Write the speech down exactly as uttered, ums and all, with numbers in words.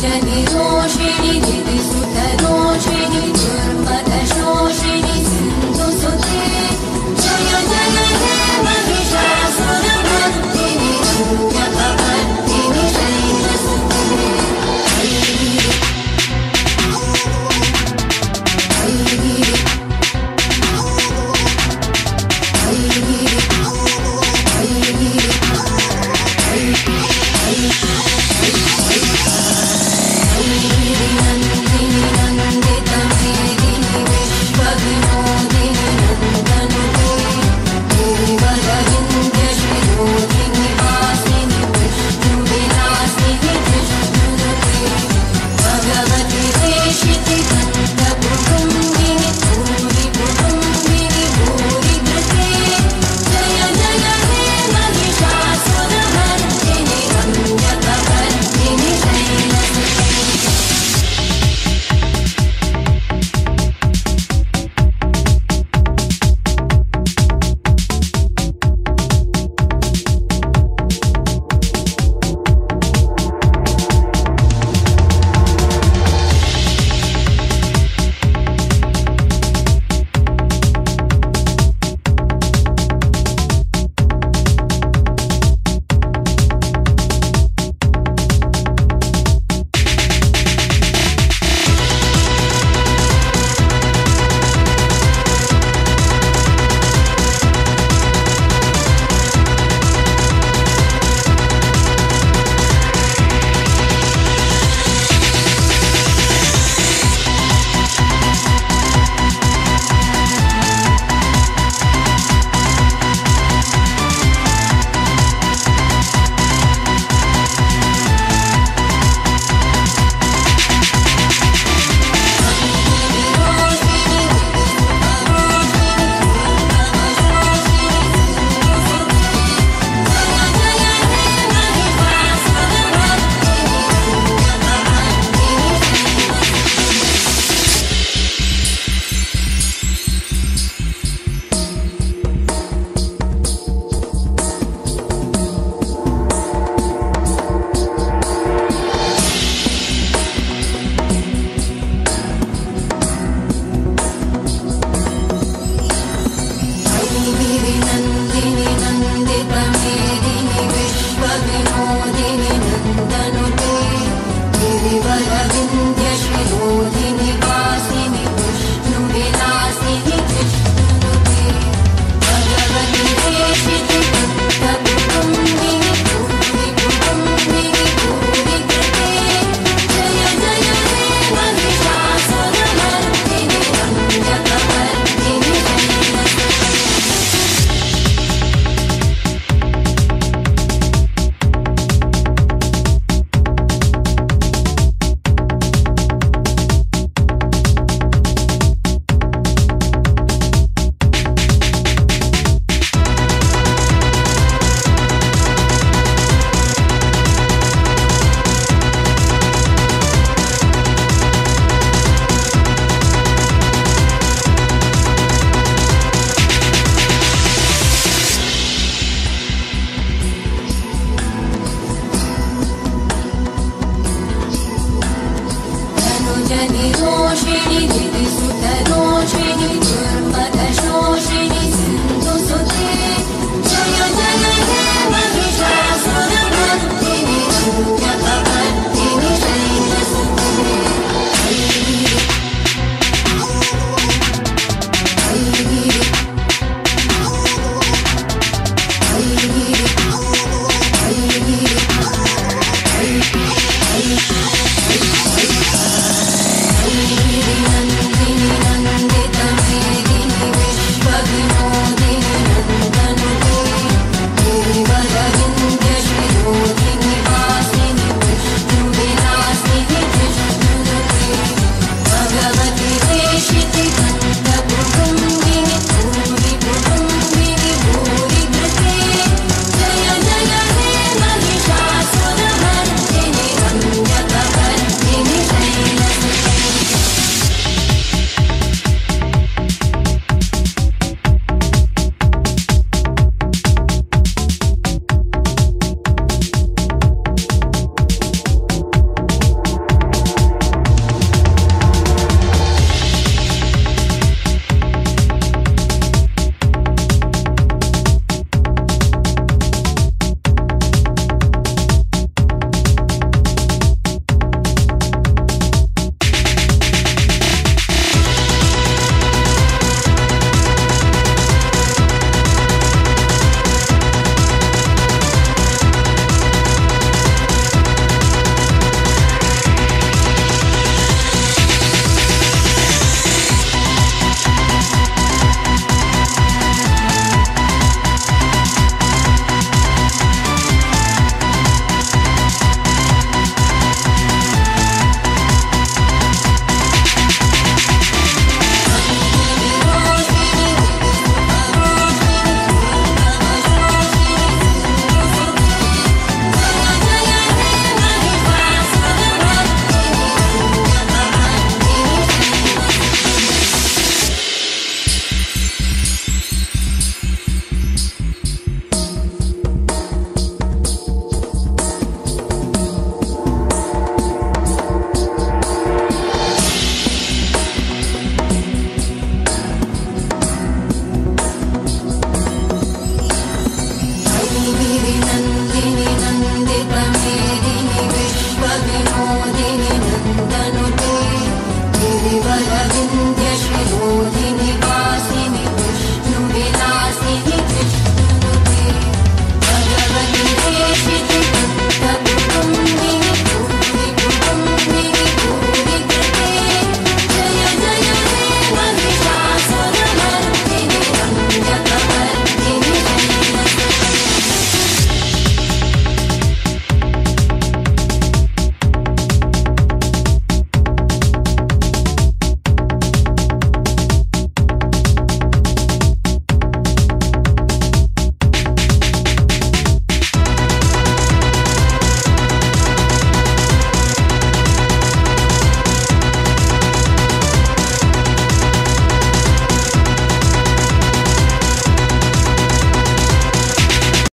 Jani roshini didi sutaro.